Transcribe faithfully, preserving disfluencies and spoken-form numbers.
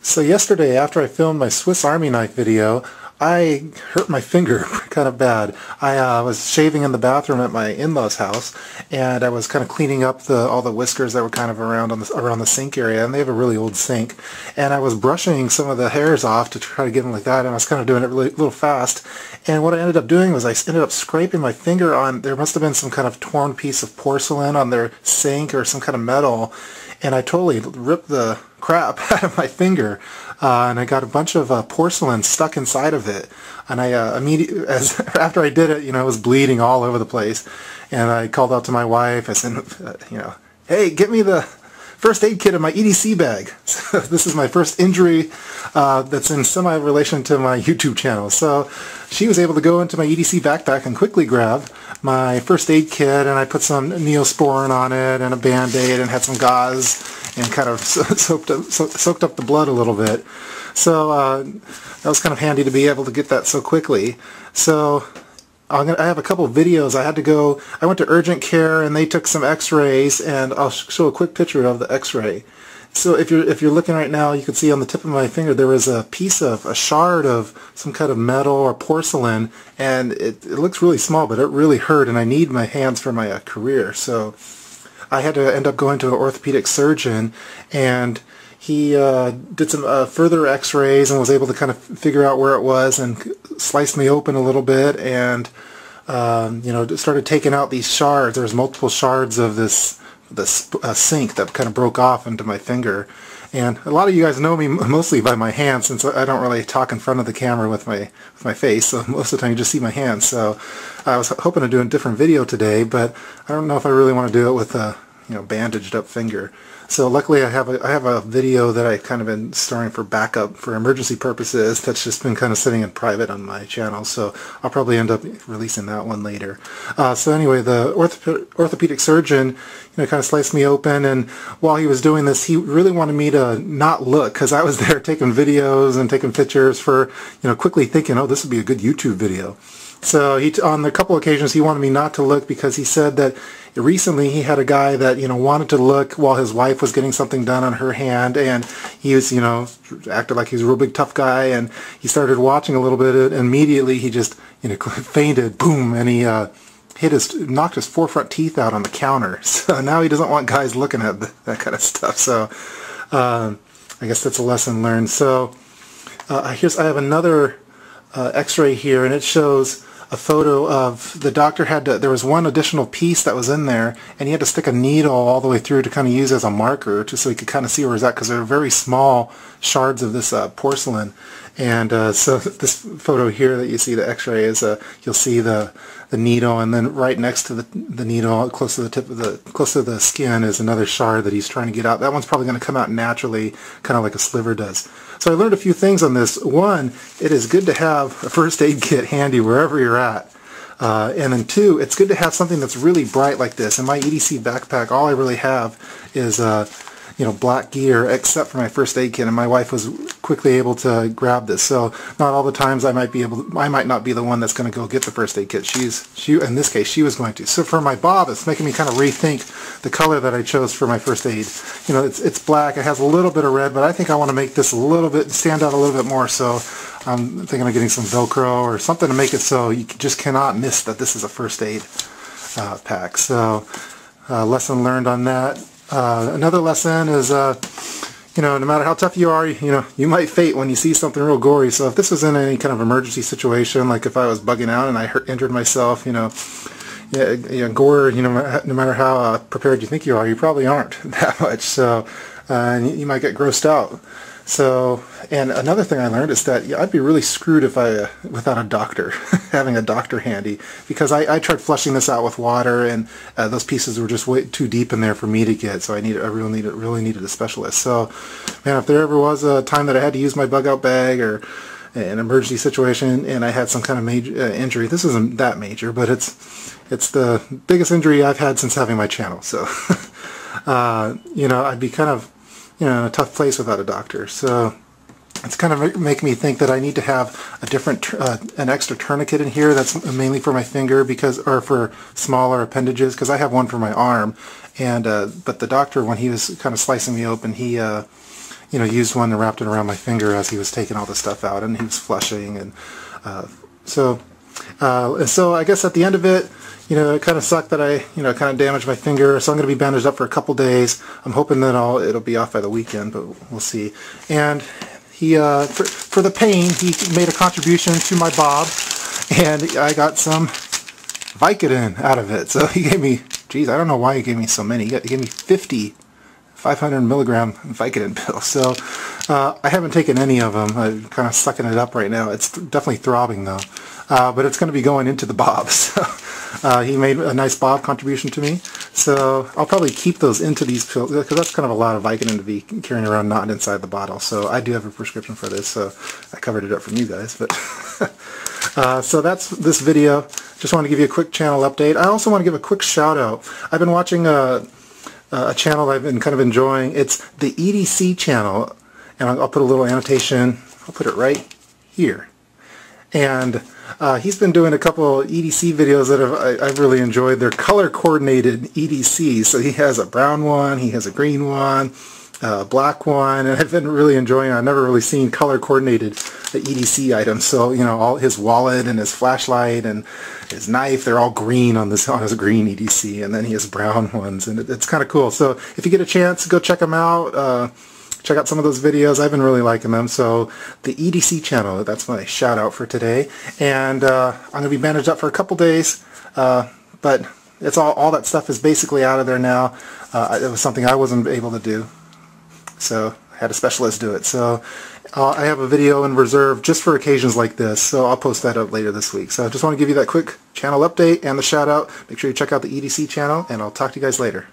So yesterday, after I filmed my Swiss Army knife video, I hurt my finger kind of bad. I uh, was shaving in the bathroom at my in-laws' house, and I was kind of cleaning up the, all the whiskers that were kind of around on the, around the sink area, and they have a really old sink. And I was brushing some of the hairs off to try to get them like that, and I was kind of doing it really, a little fast. And what I ended up doing was I ended up scraping my finger on, there must have been some kind of torn piece of porcelain on their sink or some kind of metal, and I totally ripped the crap out of my finger, uh, and I got a bunch of uh, porcelain stuck inside of it. And I uh, immediately, as after I did it, you know, I was bleeding all over the place, and I called out to my wife. I said, uh, you know, hey, get me the first aid kit in my E D C bag. So this is my first injury uh, that's in semi-relation to my YouTube channel. So she was able to go into my E D C backpack and quickly grab my first aid kit, and I put some Neosporin on it and a Band-Aid and had some gauze and kind of soaked up, soaked up the blood a little bit. So uh, that was kind of handy to be able to get that so quickly. So I'm gonna, I have a couple of videos. I had to go, I went to urgent care and they took some x-rays, and I'll show a quick picture of the x-ray. So if you're, if you're looking right now, you can see on the tip of my finger there was a piece of, a shard of some kind of metal or porcelain, and it, it looks really small, but it really hurt, and I need my hands for my uh, career. So I had to end up going to an orthopedic surgeon, and he uh, did some uh, further x-rays and was able to kind of figure out where it was and sliced me open a little bit, and um, you know, started taking out these shards. There was multiple shards of this this uh, sink that kind of broke off into my finger. And a lot of you guys know me mostly by my hands, since I don't really talk in front of the camera with my with my face, so most of the time you just see my hands. So I was hoping to do a different video today, but I don't know if I really want to do it with a you know bandaged up finger. So luckily I have a I have a video that I've kind of been storing for backup for emergency purposes that's just been kind of sitting in private on my channel, so I'll probably end up releasing that one later. Uh, so anyway, the orthop orthopedic surgeon you know kind of sliced me open, and while he was doing this he really wanted me to not look, because I was there taking videos and taking pictures for you know quickly thinking, oh, this would be a good YouTube video. So he, on a couple occasions he wanted me not to look, because he said that recently he had a guy that you know wanted to look while his wife was getting something done on her hand, and he was you know acted like he was a real big tough guy, and he started watching a little bit, and immediately he just you know fainted, boom, and he uh, hit his knocked his forefront teeth out on the counter. So now he doesn't want guys looking at that kind of stuff. So uh, I guess that's a lesson learned. So uh, here's I have another uh, X-ray here, and it shows a photo of the doctor had to, there was one additional piece that was in there, and he had to stick a needle all the way through to kind of use as a marker, just so he could kind of see where it was at, because they're very small shards of this uh, porcelain. And uh, so this photo here that you see, the x-ray, is uh, you'll see the, the needle, and then right next to the, the needle, close to the tip of the, close to the skin, is another shard that he's trying to get out. That one's probably going to come out naturally, kind of like a sliver does. So I learned a few things on this. One, it is good to have a first aid kit handy wherever you're at. Uh, and then two, it's good to have something that's really bright like this. In my E D C backpack, all I really have is uh, you know, black gear, except for my first aid kit, and my wife was quickly able to grab this. So not all the times I might be able to, I might not be the one that's going to go get the first aid kit. She's, she, in this case, she was going to. So for my bob, it's making me kind of rethink the color that I chose for my first aid. You know, it's, it's black. It has a little bit of red, but I think I want to make this a little bit, stand out a little bit more. So I'm thinking of getting some Velcro or something to make it so you just cannot miss that this is a first aid uh, pack. So uh, lesson learned on that. Uh, another lesson is, uh, you know, no matter how tough you are, you know, you might faint when you see something real gory. So if this was in any kind of emergency situation, like if I was bugging out and I hurt, injured myself, you know, yeah, yeah, gore, you know, no matter how uh, prepared you think you are, you probably aren't that much. So uh, and you might get grossed out. So, and another thing I learned is that yeah, I'd be really screwed if I, uh, without a doctor, having a doctor handy, because I, I tried flushing this out with water, and uh, those pieces were just way too deep in there for me to get. So I needed, I really needed, really needed a specialist. So, man, if there ever was a time that I had to use my bug out bag or an emergency situation, and I had some kind of major uh, injury, this isn't that major, but it's, it's the biggest injury I've had since having my channel. So, uh, you know, I'd be kind of, you know, in a tough place without a doctor. So it's kind of make me think that I need to have a different, uh, an extra tourniquet in here that's mainly for my finger, because, or for smaller appendages, because I have one for my arm. And, uh, but the doctor, when he was kind of slicing me open, he, uh, you know, used one and wrapped it around my finger as he was taking all the stuff out, and he was flushing, and uh, so uh, so I guess at the end of it, you know, it kind of sucked that I, you know, kind of damaged my finger, so I'm going to be bandaged up for a couple days. I'm hoping that I'll, it'll be off by the weekend, but we'll see. And he, uh, for, for the pain, he made a contribution to my Bob, and I got some Vicodin out of it. So he gave me, geez, I don't know why he gave me so many. He, got, he gave me fifty five hundred milligram Vicodin pills. So uh, I haven't taken any of them. I'm kind of sucking it up right now. It's th definitely throbbing, though. Uh, but it's going to be going into the Bob. So uh, he made a nice Bob contribution to me. So I'll probably keep those into these pills, because that's kind of a lot of Vicodin to be carrying around, not inside the bottle. So I do have a prescription for this, so I covered it up from you guys. But uh, so that's this video. Just want to give you a quick channel update. I also want to give a quick shout out. I've been watching a, a channel I've been kind of enjoying. It's the E D C channel, and I'll put a little annotation. I'll put it right here. And uh, he's been doing a couple E D C videos that have, I, I've really enjoyed. They're color-coordinated E D Cs. So he has a brown one, he has a green one, a black one, and I've been really enjoying it. I've never really seen color-coordinated E D C items. So, you know, all his wallet and his flashlight and his knife, they're all green on this on his green E D C, and then he has brown ones, and it, it's kind of cool. So if you get a chance, go check them out. Uh, Check out some of those videos. I've been really liking them. So the E D C channel, that's my shout out for today. And uh, I'm going to be bandaged up for a couple days. Uh, but it's all, all that stuff is basically out of there now. Uh, it was something I wasn't able to do. So I had a specialist do it. So uh, I have a video in reserve just for occasions like this. So I'll post that up later this week. So I just want to give you that quick channel update and the shout out. Make sure you check out the E D C channel, and I'll talk to you guys later.